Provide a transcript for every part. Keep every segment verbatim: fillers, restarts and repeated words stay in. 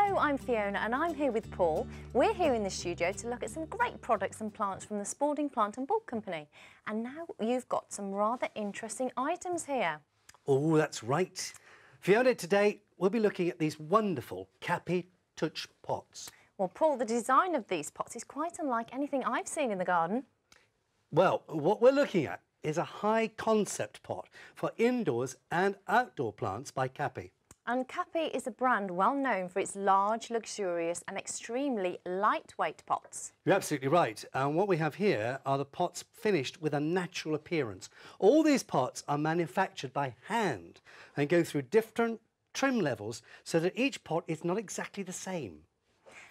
Hello, I'm Fiona and I'm here with Paul. We're here in the studio to look at some great products and plants from the Bakker Plant and Bulb Company. And now you've got some rather interesting items here. Oh, that's right. Fiona, today we'll be looking at these wonderful Kapi Touch pots. Well, Paul, the design of these pots is quite unlike anything I've seen in the garden. Well, what we're looking at is a high concept pot for indoors and outdoor plants by Kapi. And Kapi is a brand well known for its large, luxurious and extremely lightweight pots. You're absolutely right. And what we have here are the pots finished with a natural appearance. All these pots are manufactured by hand and go through different trim levels so that each pot is not exactly the same.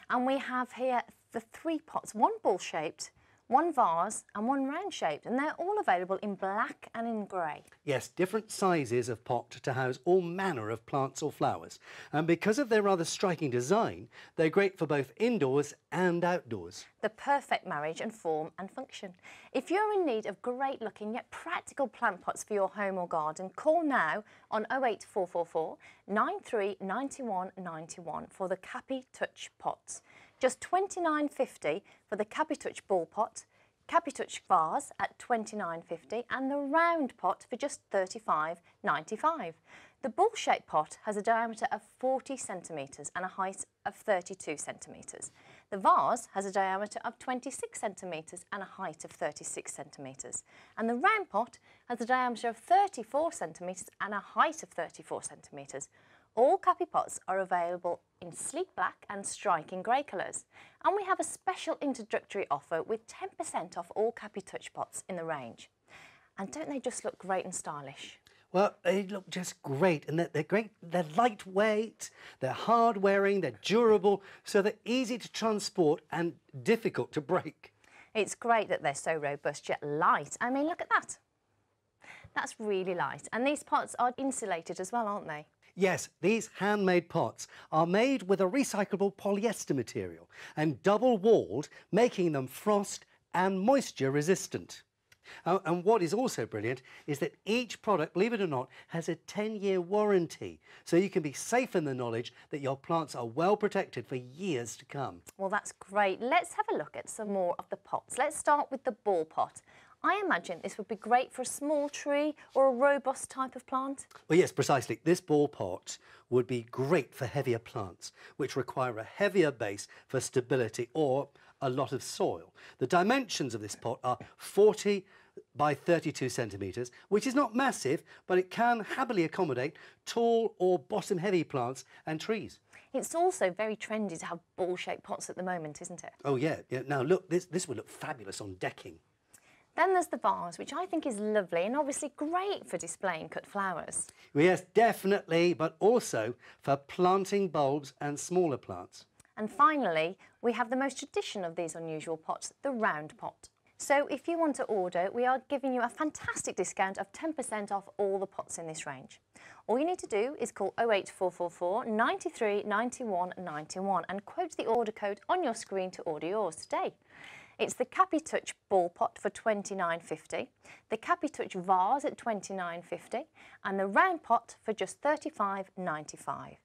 And we have here the three pots, one ball-shaped, one vase and one round-shaped, and they're all available in black and in grey. Yes, different sizes of pot to house all manner of plants or flowers. And because of their rather striking design, they're great for both indoors and outdoors. The perfect marriage and form and function. If you're in need of great-looking yet practical plant pots for your home or garden, call now on oh eight four four four, nine three nine one nine one for the Kapi Touch pots. Just twenty-nine fifty for the Kapi Touch ball pot, Kapi Touch vase at twenty-nine fifty and the round pot for just thirty-five ninety-five. The ball-shaped pot has a diameter of forty centimetres and a height of thirty-two centimetres. The vase has a diameter of twenty-six centimetres and a height of thirty-six centimetres. And the round pot has a diameter of thirty-four centimetres and a height of thirty-four centimetres. All Kapi pots are available in sleek black and striking grey colours. And we have a special introductory offer with ten percent off all Kapi Touch pots in the range. And don't they just look great and stylish? Well, they look just great, and they're, they're great. They're lightweight, they're hard-wearing, they're durable, so they're easy to transport and difficult to break. It's great that they're so robust yet light. I mean, look at that. That's really light. And these pots are insulated as well, aren't they? Yes, these handmade pots are made with a recyclable polyester material and double-walled, making them frost and moisture resistant. Uh, and what is also brilliant is that each product, believe it or not, has a ten-year warranty. So you can be safe in the knowledge that your plants are well protected for years to come. Well, that's great. Let's have a look at some more of the pots. Let's start with the ball pot. I imagine this would be great for a small tree or a robust type of plant. Well, yes, precisely. This ball pot would be great for heavier plants, which require a heavier base for stability or a lot of soil. The dimensions of this pot are forty by thirty-two centimetres, which is not massive, but it can happily accommodate tall or bottom-heavy plants and trees. It's also very trendy to have ball-shaped pots at the moment, isn't it? Oh, yeah. yeah. Now, look, this, this would look fabulous on decking. Then there's the vase, which I think is lovely and obviously great for displaying cut flowers. Yes, definitely, but also for planting bulbs and smaller plants. And finally, we have the most traditional of these unusual pots, the round pot. So if you want to order, we are giving you a fantastic discount of ten percent off all the pots in this range. All you need to do is call oh eight four four four, nine three nine one nine one and quote the order code on your screen to order yours today. It's the Kapi Touch ball pot for twenty-nine fifty, the Kapi Touch vase at twenty-nine fifty and the round pot for just thirty-five ninety-five.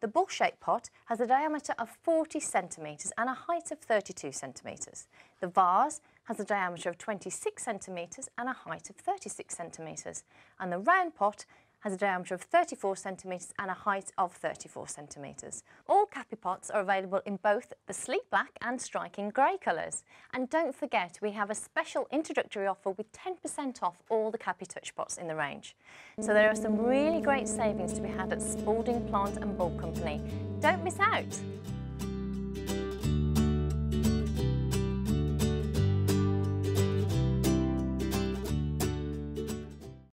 The ball-shaped pot has a diameter of forty centimetres and a height of thirty-two centimetres. The vase has a diameter of twenty-six centimetres and a height of thirty-six centimetres. And the round pot has a diameter of thirty-four centimetres and a height of thirty-four centimetres. All Kapi pots are available in both the sleek black and striking grey colours. And don't forget, we have a special introductory offer with ten percent off all the Kapi Touch pots in the range. So there are some really great savings to be had at Bakker Plant and Bulb Company. Don't miss out!